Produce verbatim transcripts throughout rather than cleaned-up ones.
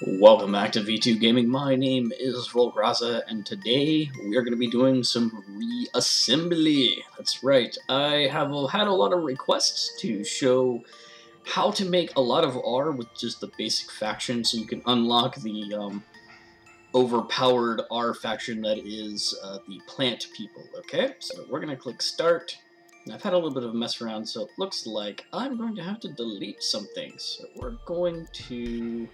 Welcome back to V two Gaming. My name is Volgraza, and today we are going to be doing some reassembly. That's right. I have had a lot of requests to show how to make a lot of R with just the basic faction, so you can unlock the um, overpowered R faction that is uh, the plant people. Okay, so we're going to click start. And I've had a little bit of a mess around, so it looks like I'm going to have to delete some things. So we're going to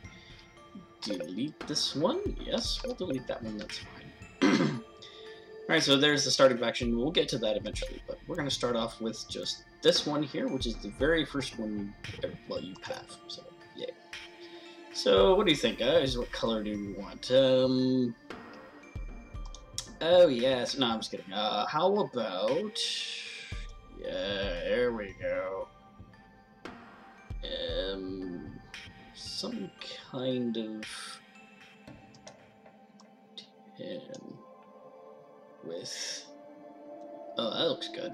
delete this one. Yes, we'll delete that one. That's fine. Alright, so there's the starting faction. We'll get to that eventually, but we're going to start off with just this one here, which is the very first one you, well, you have. So, yeah. So, what do you think, guys? What color do we want? Um, oh, yes. No, I'm just kidding. Uh, how about... yeah, there we go. Um... Some kind of tan with, oh, that looks good.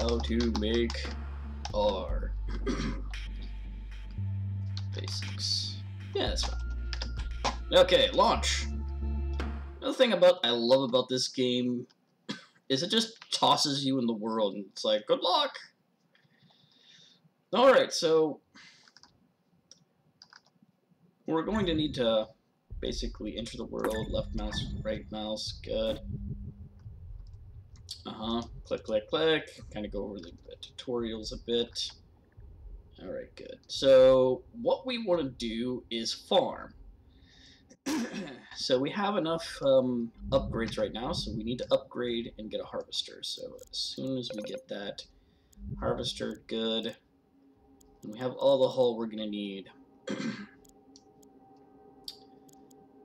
How to make R. Basics. Yeah, that's fine. Okay, launch. Another thing about I love about this game is it just tosses you in the world and it's like, good luck. Alright, so we're going to need to basically enter the world, left mouse, right mouse, good. Uh-huh, click, click, click, kind of go over the, the tutorials a bit. Alright, good. So what we want to do is farm. So we have enough um, upgrades right now, so we need to upgrade and get a harvester. So as soon as we get that harvester, good. And we have all the hull we're gonna need. uh,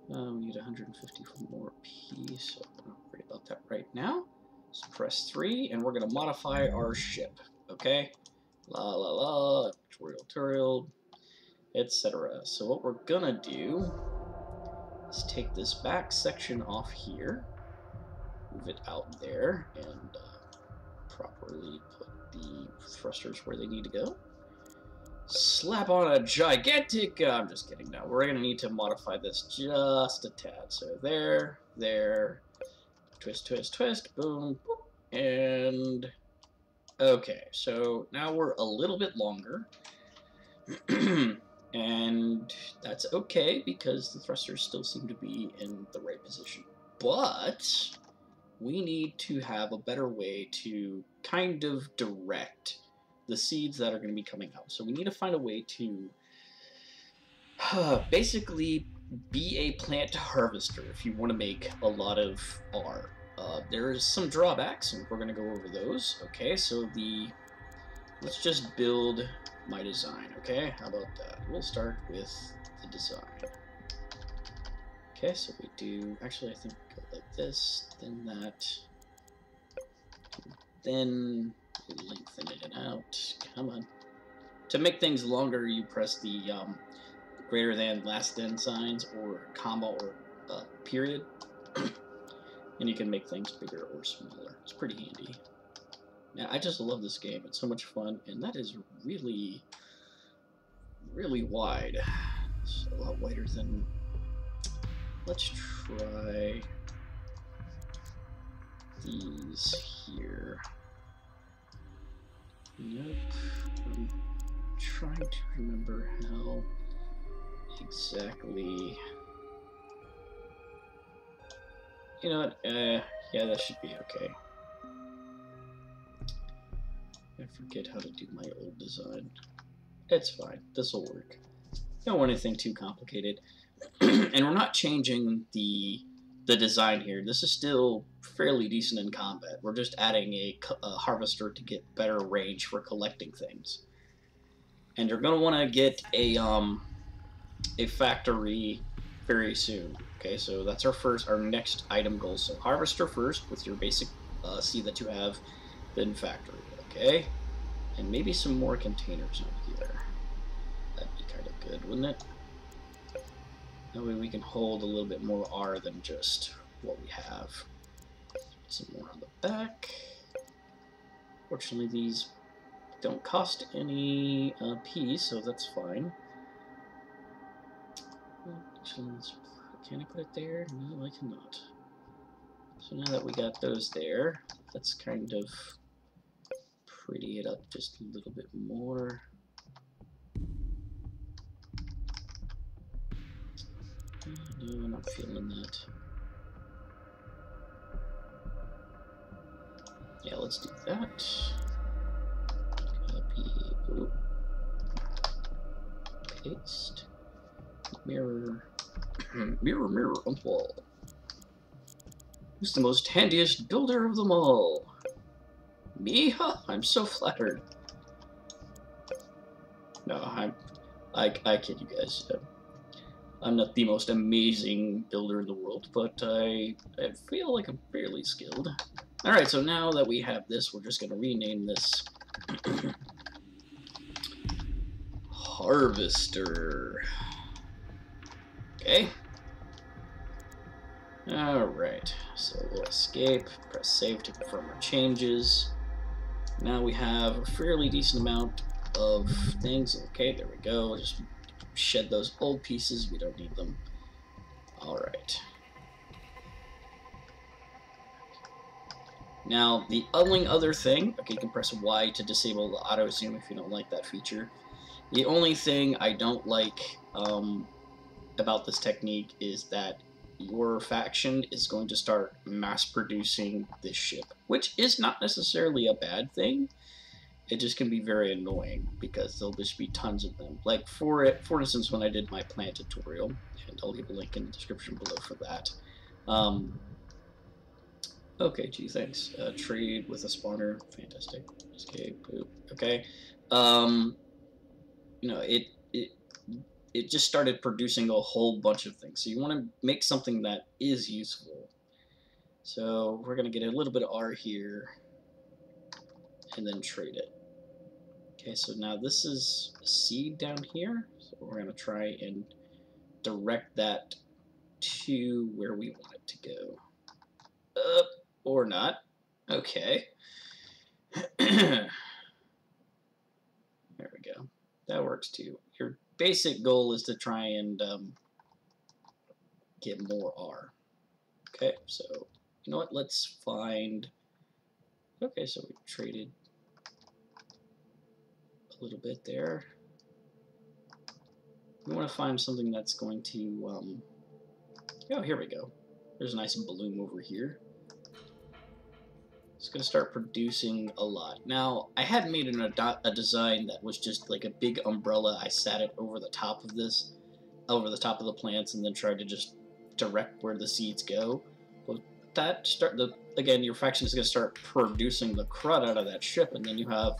we need one hundred fifty for more P, so I'm not worried about that right now. So press three, and we're gonna modify our ship. Okay, la la la, tutorial, tutorial, et cetera. So what we're gonna do is take this back section off here, move it out there, and uh, properly put the thrusters where they need to go. Slap on a gigantic... Uh, I'm just kidding. No, we're going to need to modify this just a tad. So there, there, twist, twist, twist, boom, boop, and... okay, so now we're a little bit longer. And that's okay, because the thrusters still seem to be in the right position. But we need to have a better way to kind of direct the seeds that are going to be coming out. So we need to find a way to uh, basically be a plant harvester if you want to make a lot of R. Uh, there is some drawbacks, and we're going to go over those. Okay, so the... let's just build my design, okay? How about that? We'll start with the design. Okay, so we do... actually, I think go like this, then that, then... lengthen it out. Come on. To make things longer, you press the um, greater than, less than signs, or comma, or uh, period, and you can make things bigger or smaller. It's pretty handy. Now, I just love this game. It's so much fun, and that is really, really wide. It's a lot wider than... let's try these here. Nope. I'm trying to remember how exactly... you know what? Uh, yeah, that should be okay. I forget how to do my old design. It's fine. This will work. Don't want anything too complicated. And we're not changing the the design here. This is still fairly decent in combat. We're just adding a, a harvester to get better range for collecting things. And you're going to want to get a um a factory very soon. Okay, so that's our first, our next item goal. So harvester first with your basic uh, seed that you have, then factory. Okay, and maybe some more containers over here. That'd be kind of good, wouldn't it? That way we can hold a little bit more R than just what we have. Some more on the back. Fortunately, these Don't cost any uh, P, so that's fine. Can I put it there? No, I cannot. So now that we got those there, let's kind of pretty it up just a little bit more. No, I'm not feeling that. Yeah, let's do that. Copy. Ooh. Paste. Mirror. Mirror, mirror on the wall. Who's the most handiest builder of them all? Me? Huh? I'm so flattered. No, I'm. I, I kid you guys. I'm not the most amazing builder in the world, but I, I feel like I'm fairly skilled. Alright, so now that we have this, we're just going to rename this Harvester. Okay. Alright, so we'll escape, press save to confirm our changes. Now we have a fairly decent amount of things. Okay, there we go. Just shed those old pieces, we don't need them. Alright. Now, the only other thing, okay, you can press Y to disable the auto zoom if you don't like that feature. The only thing I don't like um, about this technique is that your faction is going to start mass producing this ship, which is not necessarily a bad thing. It just can be very annoying because there'll just be tons of them. Like for it, for instance, when I did my plant tutorial, and I'll leave a link in the description below for that. Um, okay, gee, thanks. Uh, trade with a spawner, fantastic. Escape, boop. Okay. Um, you know, it it it just started producing a whole bunch of things. So you want to make something that is useful. So we're gonna get a little bit of R here, and then trade it. Okay, so now this is a seed down here, so we're going to try and direct that to where we want it to go. Up, or not. Okay. There we go. That works too. Your basic goal is to try and um, get more R. Okay, so you know what? Let's find... Okay, so we traded a little bit there. We want to find something that's going to, um, oh, here we go. There's a nice bloom over here. It's going to start producing a lot. Now, I had made an, a, a design that was just like a big umbrella. I sat it over the top of this, over the top of the plants, and then tried to just direct where the seeds go. But that start the again, your faction is going to start producing the crud out of that ship, and then you have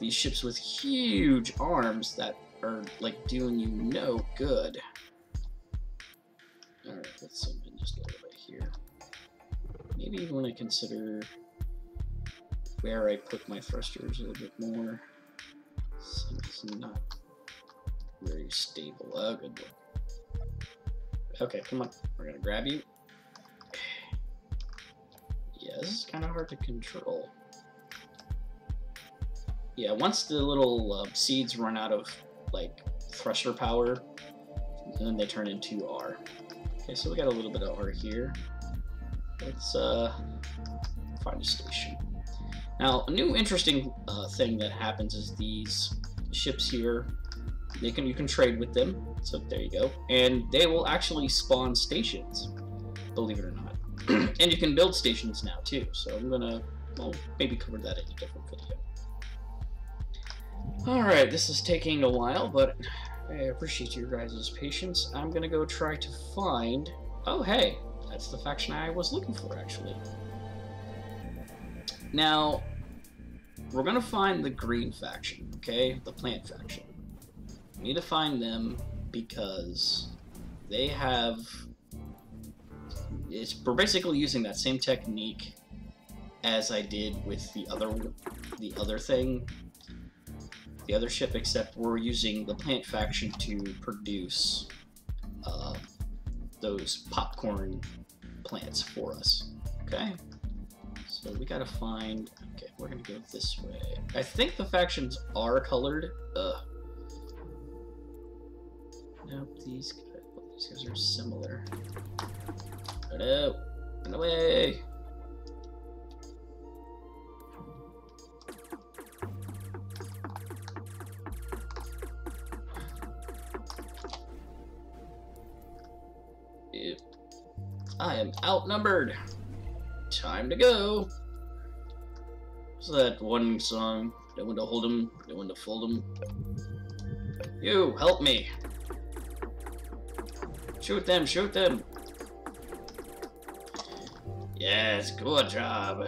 these ships with huge arms that are, like, doing you no good. Alright, let's zoom in just a little bit here. Maybe you want to consider where I put my thrusters a little bit more. So it's not very stable. Oh, good one. Okay, come on. We're going to grab you. Yeah, this is kind of hard to control. Yeah, once the little uh, seeds run out of, like, thruster power, then they turn into R. Okay, so we got a little bit of R here. Let's uh, find a station. Now, a new interesting uh, thing that happens is these ships here, they can you can trade with them, so there you go. And they will actually spawn stations, believe it or not. And you can build stations now too, so I'm gonna well, maybe cover that in a different video. Alright, this is taking a while, but I appreciate you guys' patience. I'm gonna go try to find... Oh hey, that's the faction I was looking for actually. Now, we're gonna find the green faction, okay? The plant faction. We need to find them because they have... It's, we're basically using that same technique as I did with the other the other thing, the other ship, except we're using the plant faction to produce uh, those popcorn plants for us. Okay, so So we gotta find, okay, we're gonna go this way. I think the factions are colored. Ugh. Nope, these guys, well, these guys are similar. Get out, get away. Yep. I am outnumbered. Time to go. What's that one song? Don't want to hold him, don't want to fold him. You, help me. Shoot them, shoot them. Yes, good job.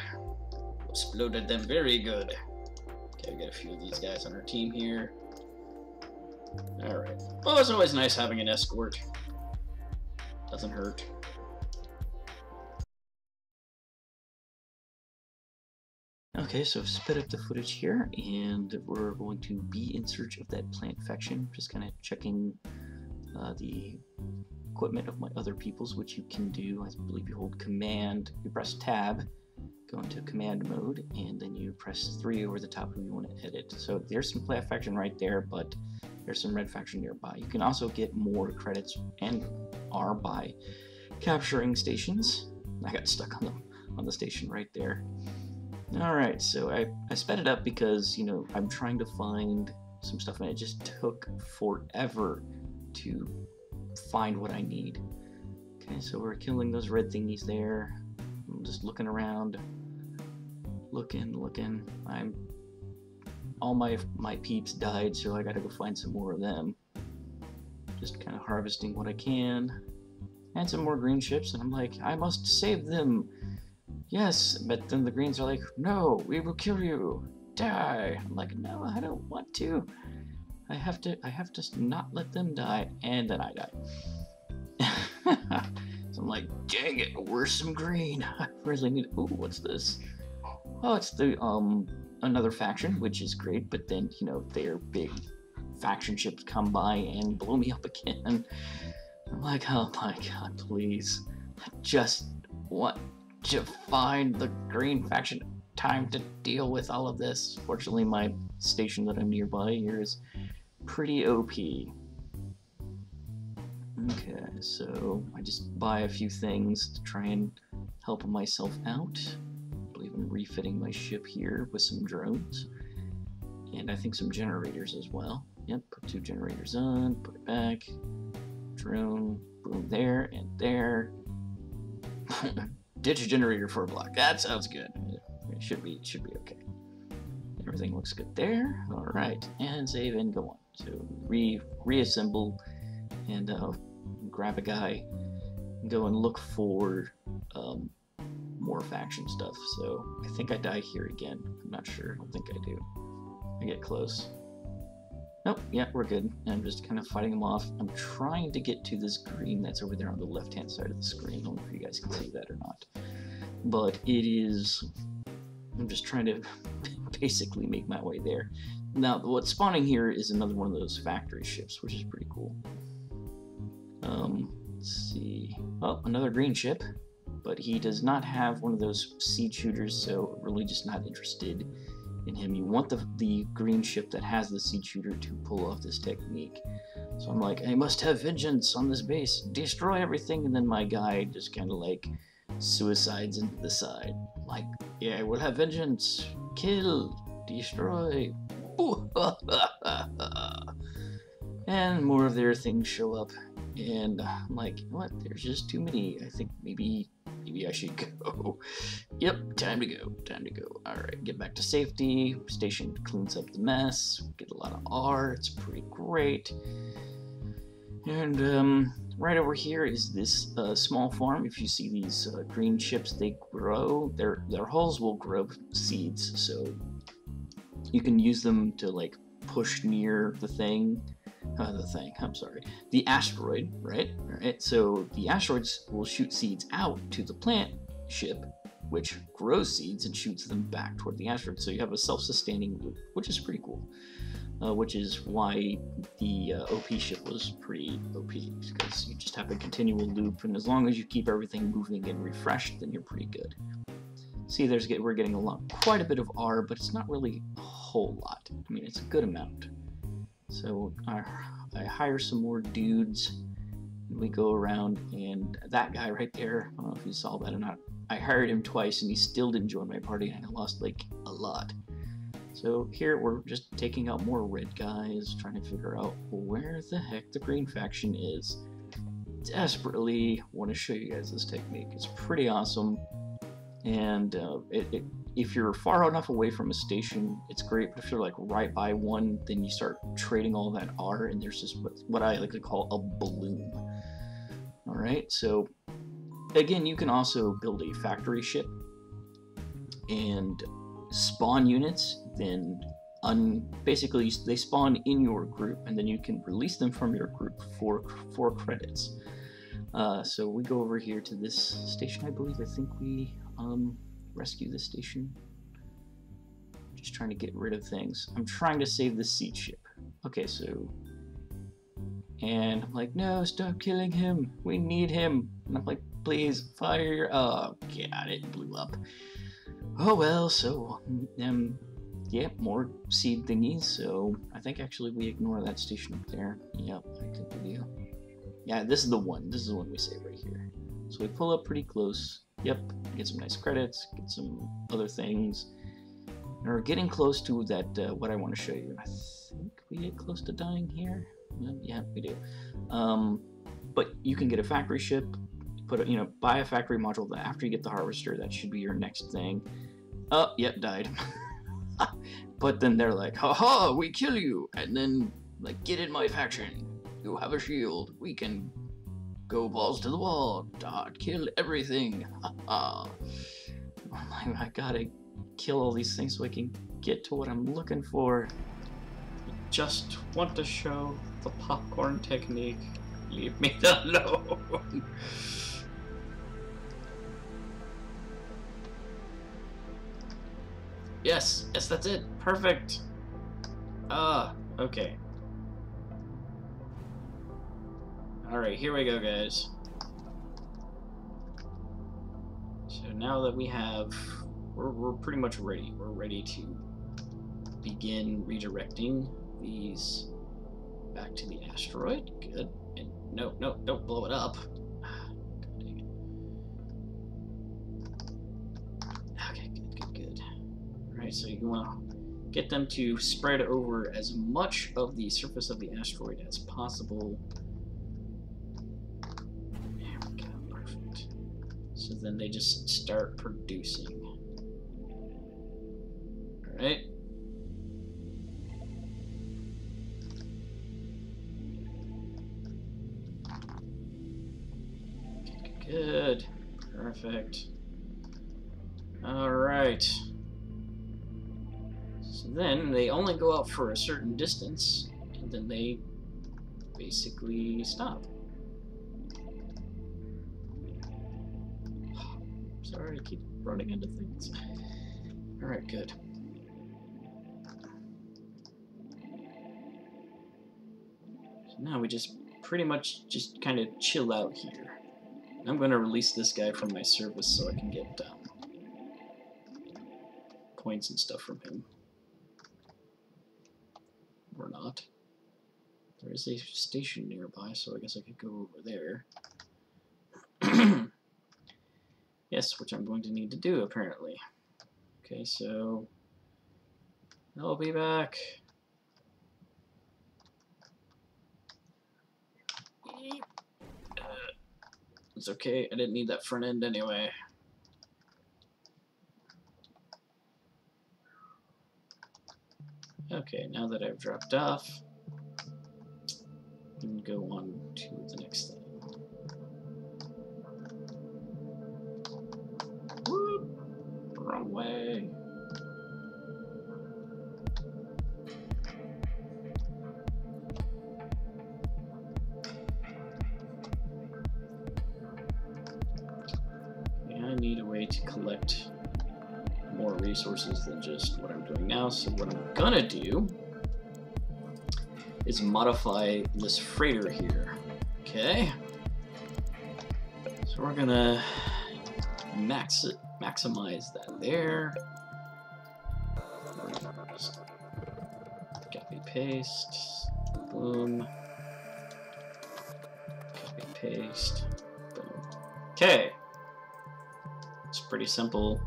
Exploded them, very good. Okay, we got a few of these guys on our team here. Alright. Well, it's always nice having an escort. Doesn't hurt. Okay, so I've sped up the footage here, and we're going to be in search of that plant faction. Just kind of checking uh, the equipment of my other peoples, which you can do. I believe you hold command, you press tab, go into command mode, and then you press three over the top when you want to edit. So there's some plant faction right there, but there's some red faction nearby. You can also get more credits and R by capturing stations. I got stuck on the, on the station right there. Alright, so I, I sped it up because, you know, I'm trying to find some stuff, and it just took forever to find what I need. Okay, so we're killing those red thingies there. I'm just looking around. Looking, looking. I'm... All my, my peeps died, so I gotta go find some more of them. Just kind of harvesting what I can. And some more green ships, and I'm like, I must save them! Yes, but then the greens are like, no, we will kill you, die. I'm like, no, I don't want to. I have to, I have to not let them die, and then I die. So I'm like, dang it, where's some green? I really need, ooh, what's this? Oh, it's the, um, another faction, which is great, but then, you know, their big faction ships come by and blow me up again. I'm like, oh my god, please. I just want to find the green faction. Time to deal with all of this. Fortunately, my station that I'm nearby here is pretty O P. Okay, so I just buy a few things to try and help myself out. I believe I'm refitting my ship here with some drones, and I think some generators as well. Yep, put two generators on, put it back, drone, boom, there and there. Ditch a generator for a block. That sounds good. It should be should be okay. Everything looks good there. All right, and save and go on. So re reassemble and uh, grab a guy. And go and look for um, more faction stuff. So I think I die here again. I'm not sure. I don't think I do. I get close. Nope. Yeah, we're good. And I'm just kind of fighting them off. I'm trying to get to this green that's over there on the left-hand side of the screen. I don't know if you guys can see that or not. But it is... I'm just trying to basically make my way there. Now, what's spawning here is another one of those factory ships, which is pretty cool. Um, let's see... Oh, another green ship. But he does not have one of those seed shooters, so really just not interested in him. You want the, the green ship that has the seed shooter to pull off this technique. So I'm like, I must have vengeance on this base, destroy everything, and then my guy just kind of like suicides into the side. Like, yeah, we'll have vengeance, kill, destroy, and more of their things show up, and I'm like, what, there's just too many. I think maybe Maybe I should go. Yep, time to go, time to go. Alright, get back to safety. Station cleans up the mess. Get a lot of R, it's pretty great. And um, right over here is this uh, small farm. If you see these uh, green chips, they grow. Their, their hulls will grow seeds, so you can use them to like push near the thing. Uh, the thing, I'm sorry, the asteroid, right? All right, so the asteroids will shoot seeds out to the plant ship, which grows seeds and shoots them back toward the asteroid. So you have a self-sustaining loop, which is pretty cool, uh, which is why the uh, O P ship was pretty O P, because you just have a continual loop, and as long as you keep everything moving and refreshed, then you're pretty good. See, there's get, we're getting a lot, quite a bit of R, but it's not really a whole lot. I mean, it's a good amount. So I, I hire some more dudes, and we go around, and that guy right there, I don't know if you saw that or not, I hired him twice, and he still didn't join my party, and I lost, like, a lot. So here we're just taking out more red guys, trying to figure out where the heck the green faction is. Desperately want to show you guys this technique. It's pretty awesome, and uh, it, it, if you're far enough away from a station, it's great, but if you're like right by one, then you start trading all that R, and there's just what, what I like to call a bloom. Alright, so again, you can also build a factory ship and spawn units, then un basically they spawn in your group, and then you can release them from your group for for credits. Uh, so we go over here to this station, I believe. I think we um, rescue this station. Just trying to get rid of things. I'm trying to save the seed ship. Okay, so, and I'm like, no, stop killing him. We need him. And I'm like, please fire your. Oh god, it blew up. Oh well, so um, yep, yeah, more seed thingies. So I think actually we ignore that station up there. Yep, I think we do. Yeah, this is the one. This is the one we save right here. So we pull up pretty close. Yep, get some nice credits, get some other things. And we're getting close to that. Uh, what I want to show you. I think we get close to dying here. Yeah, we do. Um, but you can get a factory ship. Put a, you know, buy a factory module after you get the harvester. That should be your next thing. Oh, yep, died. But then they're like, haha, we kill you, and then like, get in my faction. You have a shield. We can go balls to the wall. Dot, kill everything. Ha. I'm like, I gotta kill all these things so I can get to what I'm looking for. Just want to show the popcorn technique. Leave me alone. Yes, yes, that's it. Perfect. Ah, uh, okay. Alright, here we go, guys. So now that we have... We're, we're pretty much ready. We're ready to begin redirecting these back to the asteroid. Good. And no, no, don't blow it up. So you want to get them to spread over as much of the surface of the asteroid as possible. There we go, perfect. So then they just start producing. Alright. Good, good, good. Perfect. Alright. Then they only go out for a certain distance, and then they basically stop. Sorry, I keep running into things. Alright, good. So now we just pretty much just kind of chill out here. I'm going to release this guy from my service so I can get um, points and stuff from him. Or not. There is a station nearby, so I guess I could go over there. Yes, which I'm going to need to do, apparently. Okay, so... I'll be back. Uh, it's okay, I didn't need that front end anyway. Okay, now that I've dropped off, I can go on to the next thing. Whoop! Wrong way. Okay, I need a way to collect more resources than just what I'm doing now. So what I'm gonna do is modify this freighter here. Okay. So we're gonna max it maximize that there. Just copy paste. Boom. Copy paste. Boom. Okay. It's pretty simple.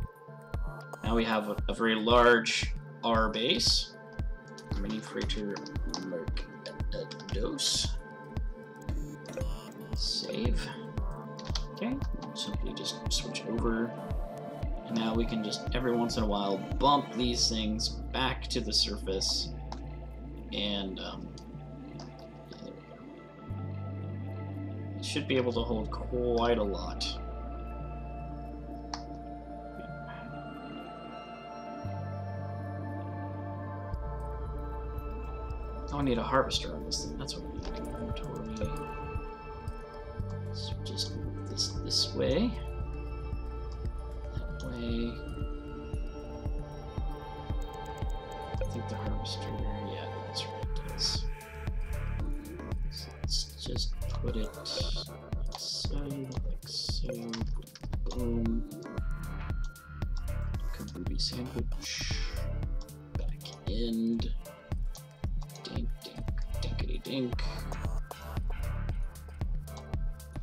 Now we have a, a very large R base. Mini freighter mark dose. Save. Okay, simply just switch over. And now we can just every once in a while bump these things back to the surface. And um, it should be able to hold quite a lot. Oh, I need a harvester on this thing. That's what we need. Inventory. So just move this this way. That way. I think the harvester. Yeah, that's right. It is. So let's just put it like so, like so. Boom. Kaboobie sandwich. Back end. Dink, dink, dinkity dink.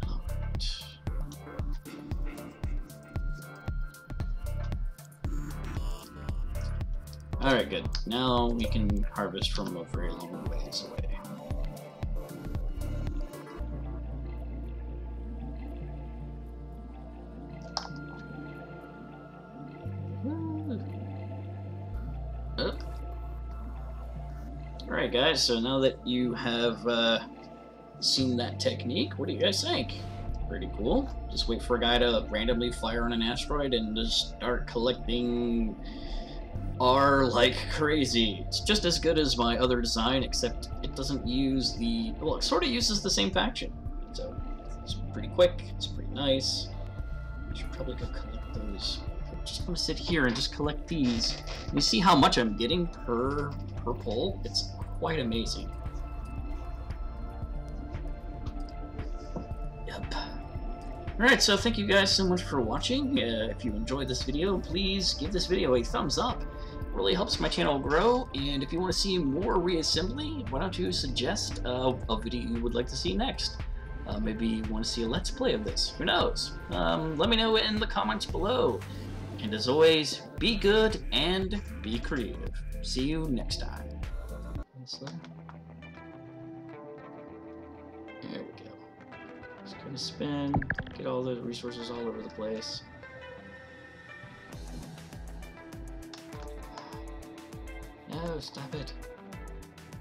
Alright. Alright, good. Now we can harvest from a very long ways away. Alright guys, so now that you have uh, seen that technique, what do you guys think? Pretty cool. Just wait for a guy to randomly fly on an asteroid and just start collecting R like crazy. It's just as good as my other design, except it doesn't use the... well, it sort of uses the same faction. So, it's pretty quick, it's pretty nice. I should probably go collect those. I'm just gonna sit here and just collect these. You see how much I'm getting per, per pull? It's quite amazing. Yep. Alright, so thank you guys so much for watching. Uh, if you enjoyed this video, please give this video a thumbs up. It really helps my channel grow, and if you want to see more reassembly, why don't you suggest uh, a video you would like to see next? Uh, maybe you want to see a let's play of this. Who knows? Um, let me know in the comments below. And as always, be good and be creative. See you next time. There we go. Just gonna spin, get all the resources all over the place. No, stop it.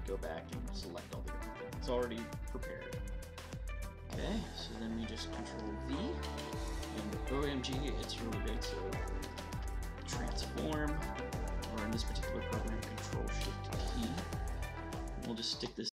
Go back and select all the different things. It's already prepared. Okay, so then we just control V, and O M G, it's really big, so transform, or in this particular program, control shift E. We'll just stick this